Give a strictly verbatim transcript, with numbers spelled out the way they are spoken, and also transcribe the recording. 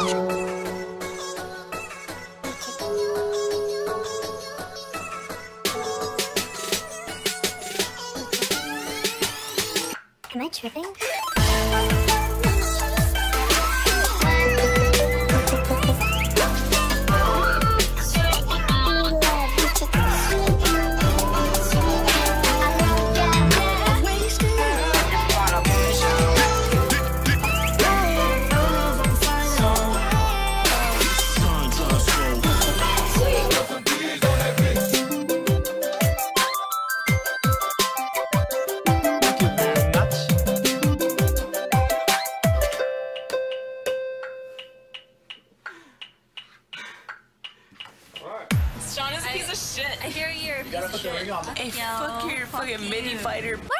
Am I tripping? Sean is a piece I, of shit. I hear you're a piece of shit. You gotta put the ring on. A fuck your fucking mini fighter. What?